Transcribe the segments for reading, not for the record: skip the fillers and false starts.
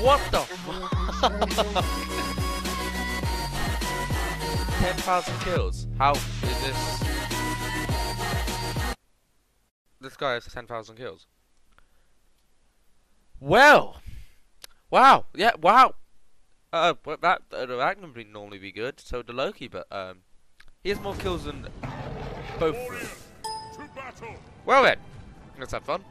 What the fuck? 10,000 kills. How is this? This guy has 10,000 kills. Well, wow, yeah, wow. That can normally be good. So the Loki, but he has more kills than both. Well then, let's have fun.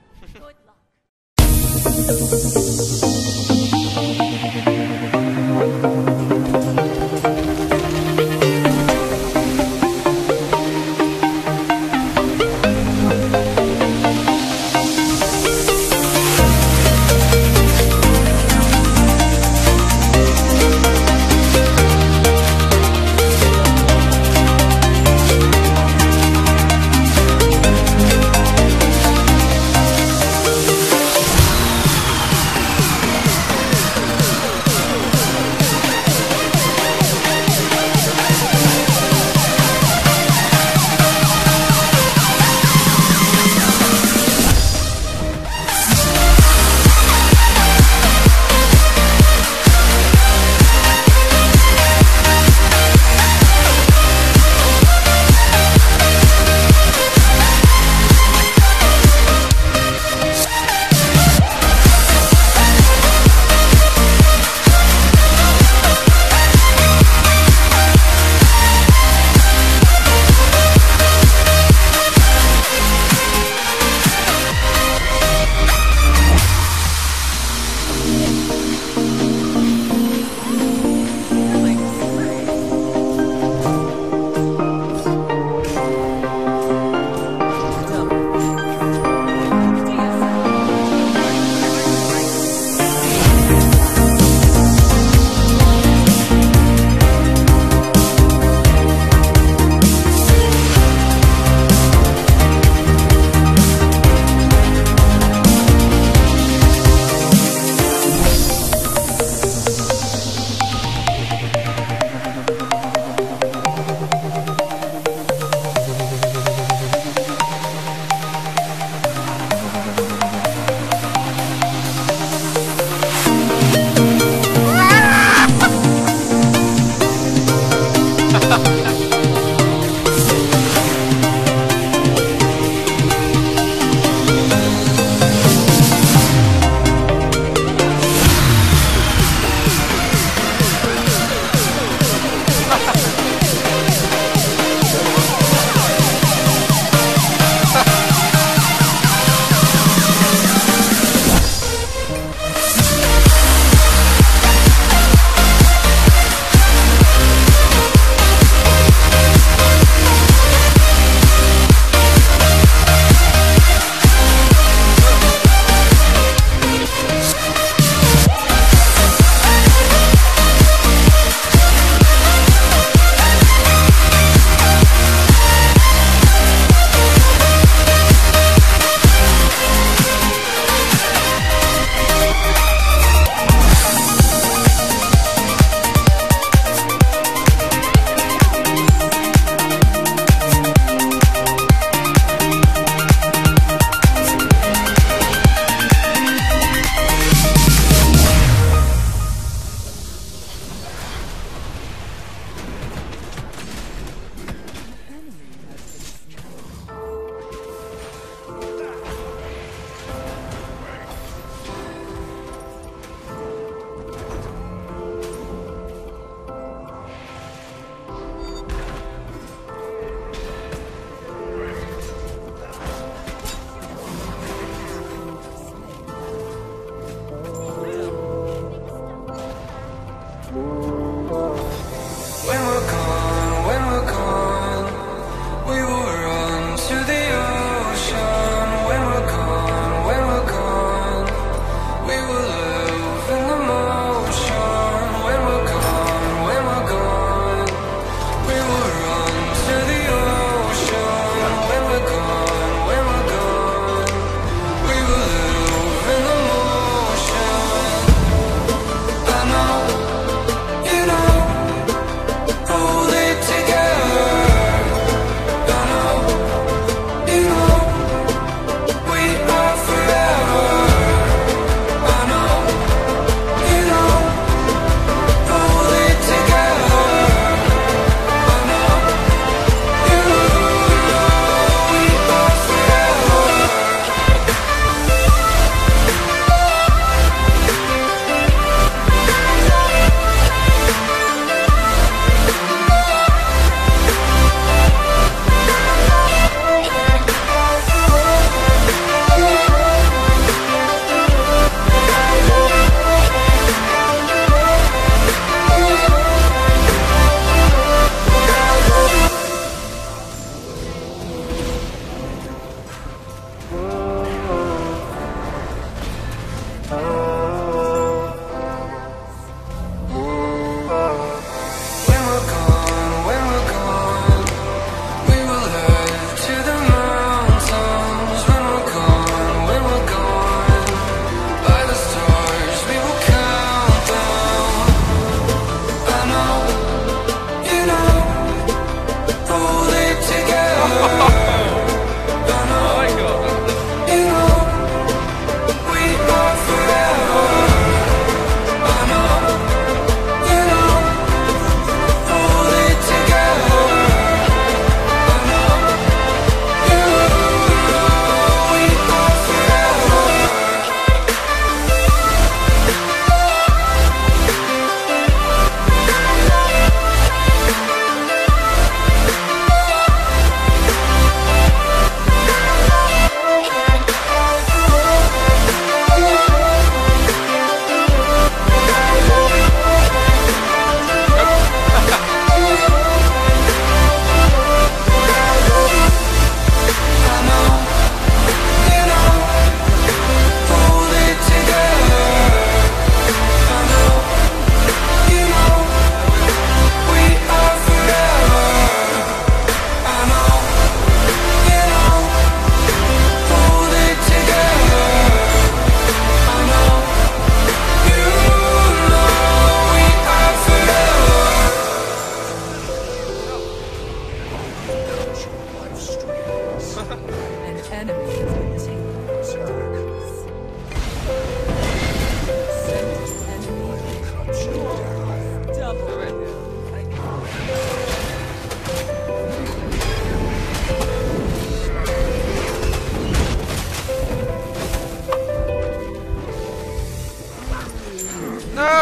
No!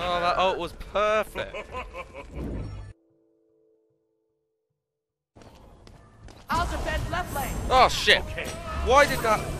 Oh, that ult was perfect. I'll defend left lane. Oh shit! Why did that?